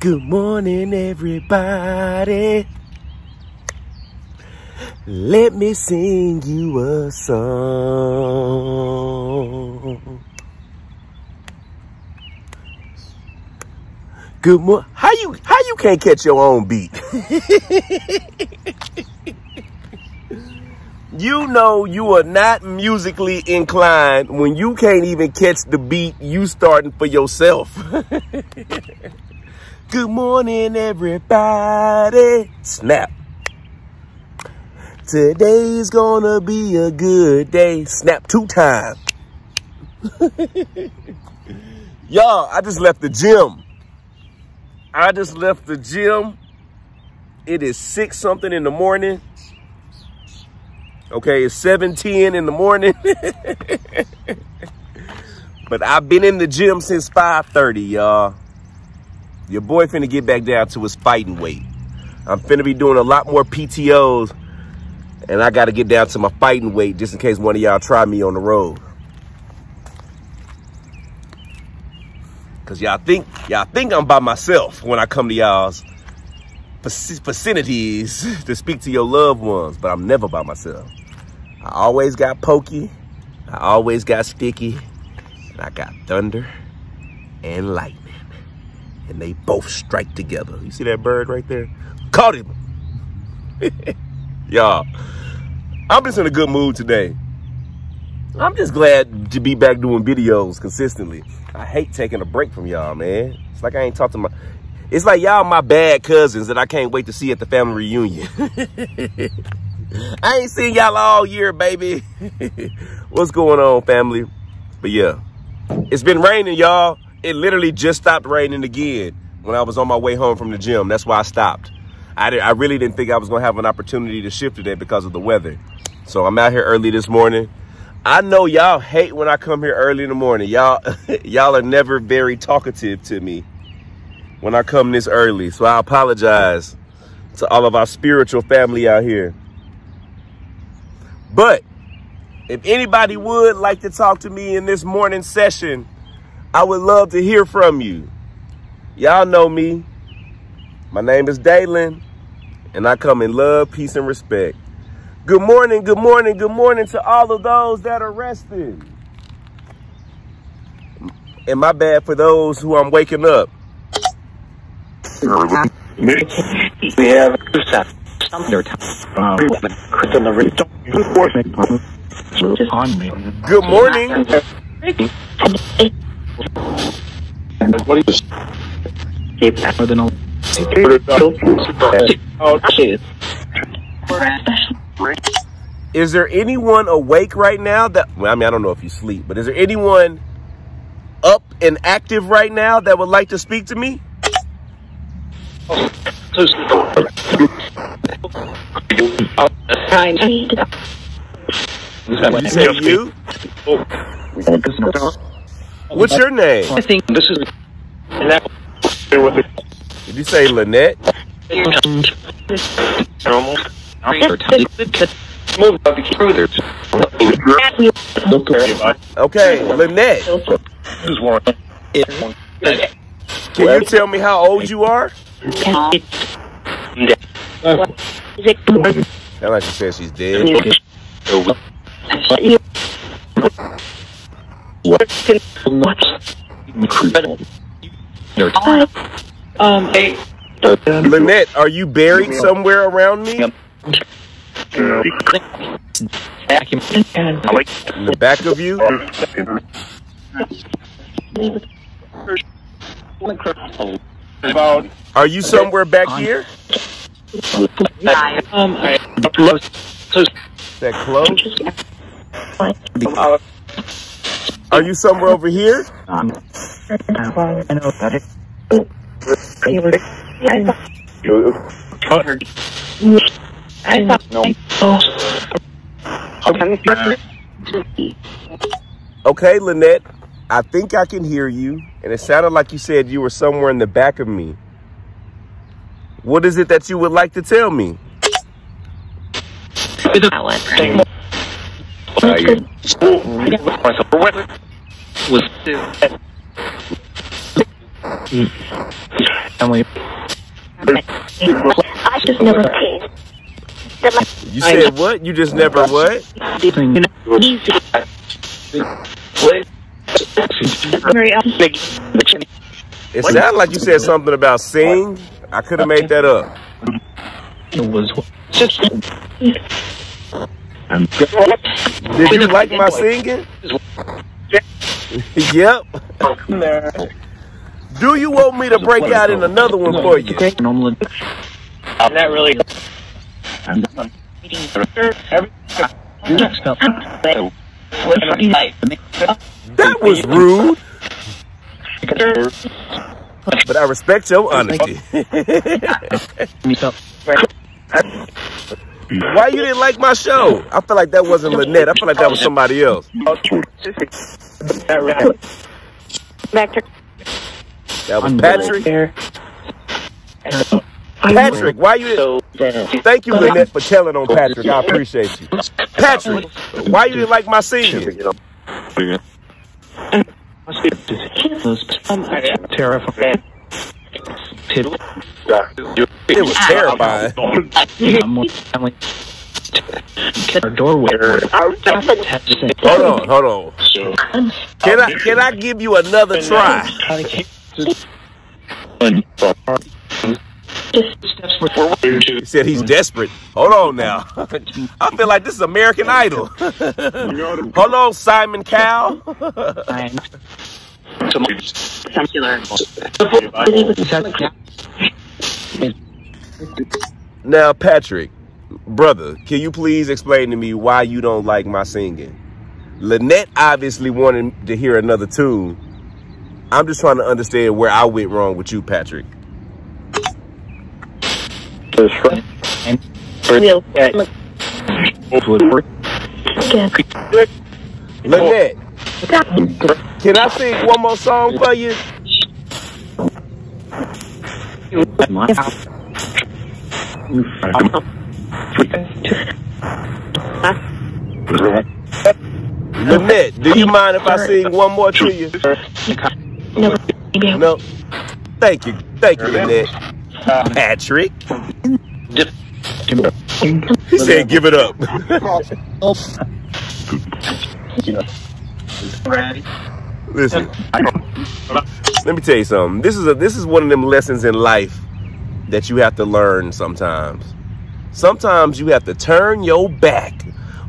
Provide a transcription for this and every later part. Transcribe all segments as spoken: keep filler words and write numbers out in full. Good morning, everybody. Let me sing you a song. Good morning. How you how you can't catch your own beat? You know you are not musically inclined when you can't even catch the beat you starting for yourself. Good morning, everybody. Snap. Today's gonna be a good day. Snap two times. Y'all, I just left the gym. I just left the gym. It is six something in the morning. Okay, it's seven ten in the morning. But I've been in the gym since five thirty, y'all. Your boy finna get back down to his fighting weight. I'm finna be doing a lot more P T Os, and I gotta get down to my fighting weight just in case one of y'all try me on the road. Cause y'all think, y'all think I'm by myself when I come to y'all's vicinities to speak to your loved ones, but I'm never by myself. I always got Pokey, I always got Sticky, and I got Thunder and Lightning, and they both strike together. You see that bird right there? Caught him. Y'all, I'm just in a good mood today. I'm just glad to be back doing videos consistently. I hate taking a break from y'all, man. It's like I ain't talked to my... It's like y'all my bad cousins that I can't wait to see at the family reunion. I ain't seen y'all all year, baby. What's going on, family? But yeah, it's been raining, y'all. It literally just stopped raining again when I was on my way home from the gym. That's why I stopped. I, did, I really didn't think I was going to have an opportunity to shift today because of the weather. So I'm out here early this morning. I know y'all hate when I come here early in the morning. Y'all, y'all are never very talkative to me when I come this early. So I apologize to all of our spiritual family out here. But if anybody would like to talk to me in this morning session, I would love to hear from you. Y'all know me. My name is Dalen, and I come in love, peace, and respect. Good morning, good morning, good morning to all of those that are resting. And my bad for those who I'm waking up. Good morning. Is there anyone awake right now that, well, I mean, I don't know if you sleep, but is there anyone up and active right now that would like to speak to me? Is that you? What's your name? I think this is Did you say Lynette? Okay, Lynette. Can you tell me how old you are? Sounds like she said she's dead. Lynette, are you buried somewhere around me? In the back of you? Are you somewhere back here? Um, Is that close? Are you somewhere over here? Okay, Lynette, I think I can hear you, and it sounded like you said you were somewhere in the back of me. What is it that you would like to tell me? family. I just never came. You said what? You just never what? It sounded like you said something about sing. I could have made that up. It was just. Did you like my singing? Yep. Do you want me to break out in another one for you? I'm not really. I'm not That was rude. But I respect your honesty. Why you didn't like my show? I feel like that wasn't Lynette. I feel like that was somebody else. That was Patrick. Patrick, why you didn't... Thank you, Lynette, for telling on Patrick. I appreciate you. Patrick, why you didn't like my singing? Terrifying. It was terrifying. Hold on, hold on. Can I can I give you another try? He said he's desperate. Hold on now. I feel like this is American Idol. Hold on, Simon Cowell. Now, Patrick, brother, can you please explain to me why you don't like my singing? Lynette obviously wanted to hear another tune. I'm just trying to understand where I went wrong with you, Patrick. Lynette, can I sing one more song for you? Lynette, do you mind if I sing one more to you? No. No. Thank you. Thank you, Lynette. Patrick. He said give it up. Listen, let me tell you something. This is a this is one of them lessons in life that you have to learn sometimes. Sometimes you have to turn your back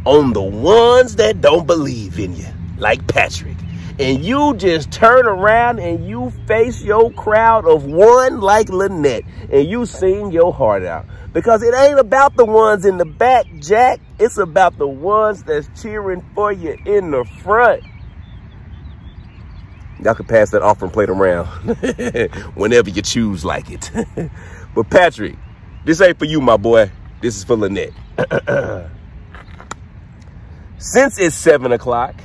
on the ones that don't believe in you, like Patrick. And you just turn around and you face your crowd of one like Lynette. And you sing your heart out. Because it ain't about the ones in the back, Jack. It's about the ones that's cheering for you in the front. Y'all can pass that offering plate around whenever you choose like it. But Patrick, this ain't for you, my boy. This is for Lynette. Since it's seven o'clock,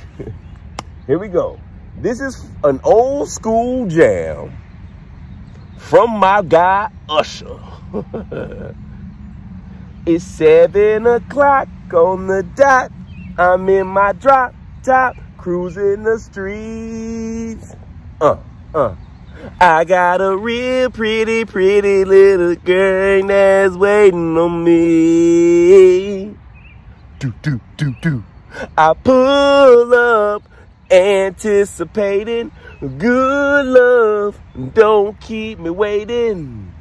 here we go. This is an old school jam from my guy, Usher. It's seven o'clock on the dot. I'm in my drop top, cruising the streets. Uh, uh. I got a real pretty, pretty little girl that's waiting on me. Do, do, do, do. I pull up, anticipating good love, don't keep me waiting.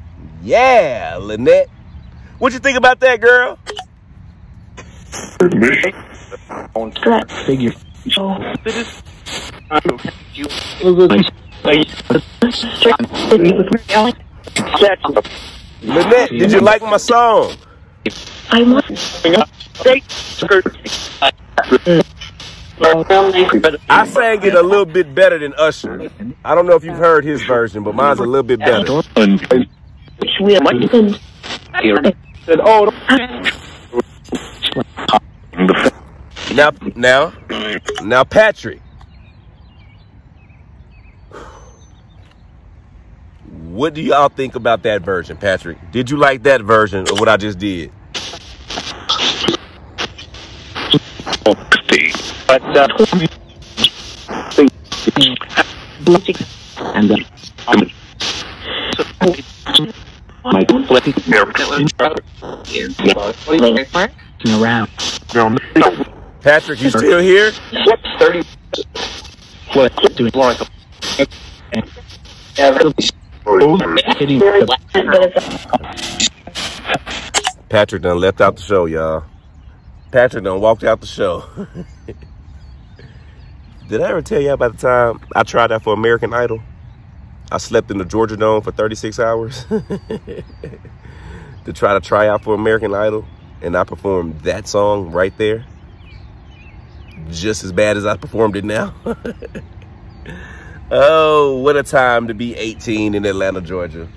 Yeah, Lynette, what you think about that, girl? Figure. Lynette, did you like my song? I must. I sang it a little bit better than Usher. I don't know if you've heard his version, but mine's a little bit better. Now, now, now, Patrick, what do y'all think about that version, Patrick? Did you like that version of what I just did? But uh, My around. Patrick, you still here? thirty. What doing? Patrick done left out the show, y'all. Patrick done walked out the show. Did I ever tell y'all about the time I tried out for American Idol? I slept in the Georgia Dome for thirty-six hours to try to try out for American Idol. And I performed that song right there. Just as bad as I performed it now. Oh, what a time to be eighteen in Atlanta, Georgia.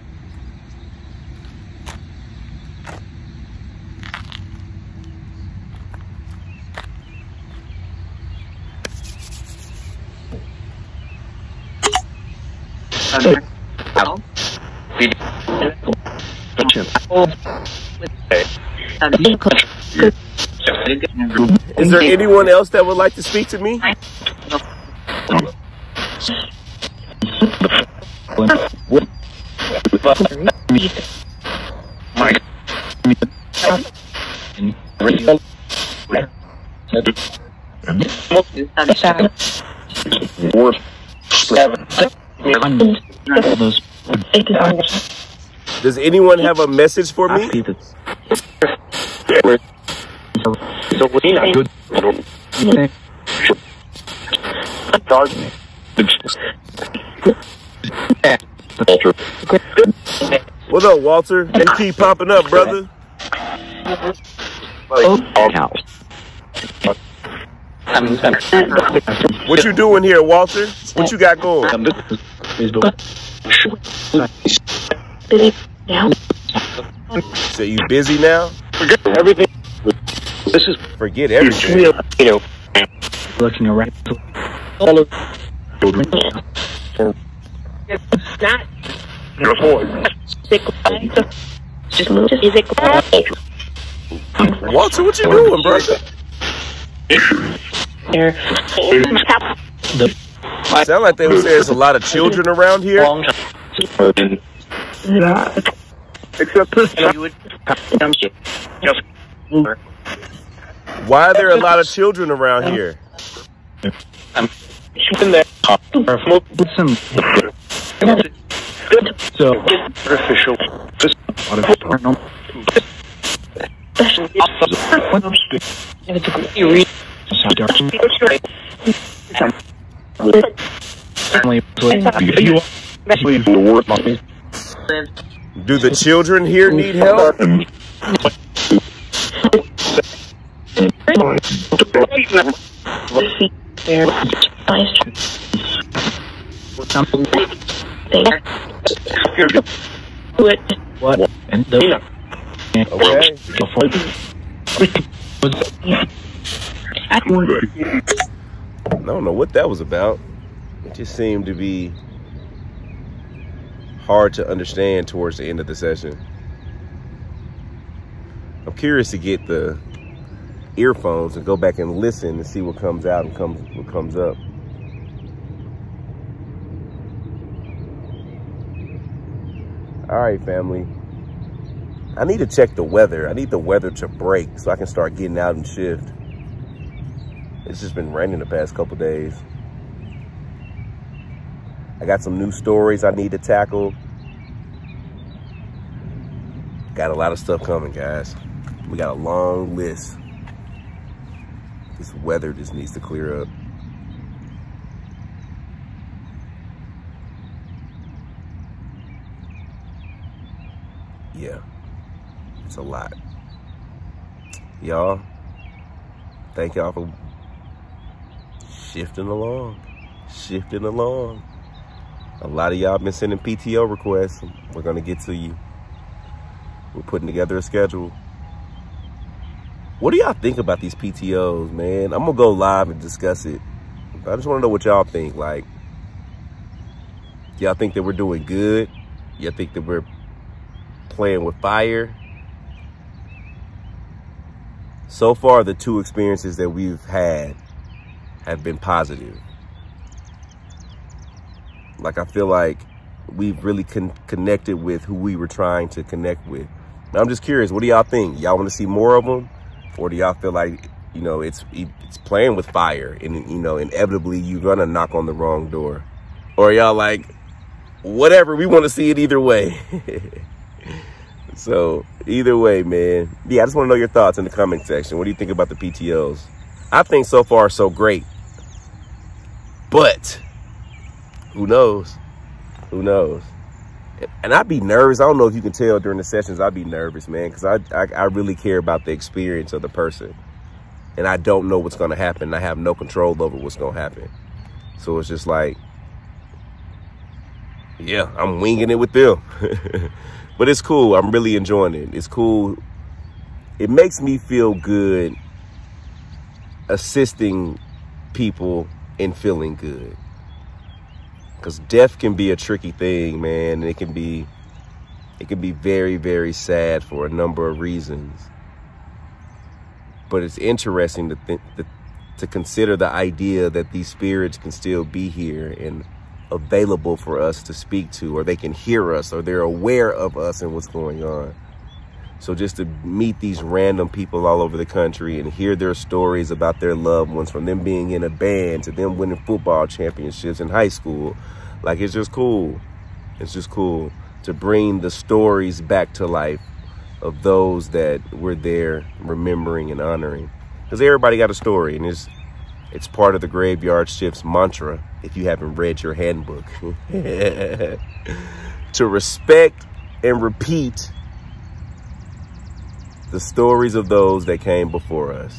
Is there anyone else that would like to speak to me? Does anyone have a message for me? What up, Walter? You keep popping up, brother. What you doing here, Walter? What you got going? So you busy now? Forget everything. This is forget everything. You know, looking around. All of that. Your voice. Walter, what you doing, brother? Sound like they were saying there's a lot of children around here. Except why are there a lot of children around here? I'm shooting that. So artificial. Do the children here need help? What? Okay. I don't know what that was about. It just seemed to be hard to understand towards the end of the session. I'm curious to get the earphones and go back and listen and see what comes out and comes what comes up. All right, family. I need to check the weather. I need the weather to break so I can start getting out and shift. It's just been raining the past couple days. I got some new stories I need to tackle. Got a lot of stuff coming, guys. We got a long list. This weather just needs to clear up. Yeah, it's a lot. Y'all, thank y'all for shifting along, shifting along. A lot of y'all been sending P T O requests. We're gonna get to you. We're putting together a schedule. What do y'all think about these P T Os, man? I'm gonna go live and discuss it. I just wanna know what y'all think. Like, y'all think that we're doing good? Y'all think that we're playing with fire? So far, the two experiences that we've had have been positive. Like, I feel like we've really con connected with who we were trying to connect with. Now, I'm just curious, what do y'all think? Y'all want to see more of them, or do y'all feel like, you know, it's it's playing with fire, and, you know, inevitably you're gonna knock on the wrong door? Or y'all like, whatever, we want to see it either way. So either way, man, yeah, I just want to know your thoughts in the comment section. What do you think about the P T Os? I think so far so great, but who knows? Who knows? And I'd be nervous. I don't know if you can tell during the sessions, I'd be nervous, man, because I, I I really care about the experience of the person, and I don't know what's gonna happen. I have no control over what's gonna happen, so it's just like, yeah, I'm winging it with them. But it's cool. I'm really enjoying it. It's cool. It makes me feel good assisting people in feeling good, because death can be a tricky thing, man. And it can be, it can be very, very sad for a number of reasons. But it's interesting to think, to, to consider the idea that these spirits can still be here and available for us to speak to, or they can hear us, or they're aware of us and what's going on. So just to meet these random people all over the country and hear their stories about their loved ones, from them being in a band to them winning football championships in high school, like, it's just cool. It's just cool to bring the stories back to life of those that were there remembering and honoring, because everybody got a story, and it's It's part of the Graveyard Shift's mantra, if you haven't read your handbook, to respect and repeat the stories of those that came before us.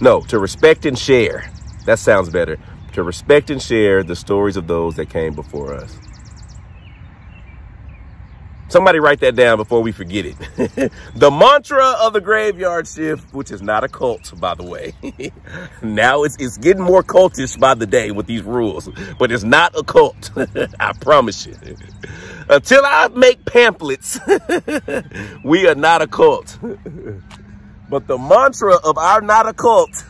No, to respect and share. That sounds better. To respect and share the stories of those that came before us. Somebody write that down before we forget it. The mantra of the Graveyard Shift, which is not a cult, by the way. Now it's, it's getting more cultish by the day with these rules, but it's not a cult. I promise you. Until I make pamphlets, we are not a cult. But the mantra of our not a cult,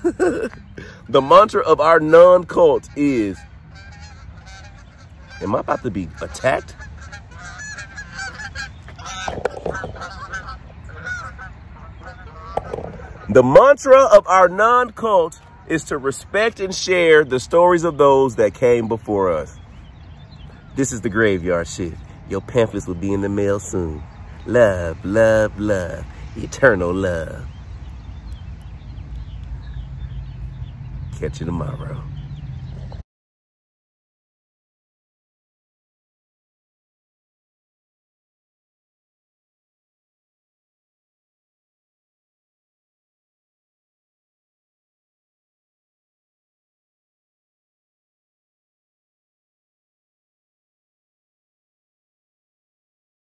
the mantra of our non-cult is, am I about to be attacked? The mantra of our non-cult is to respect and share the stories of those that came before us. This is the Graveyard Shift. Your pamphlets will be in the mail soon. Love, love, love. Eternal love. Catch you tomorrow.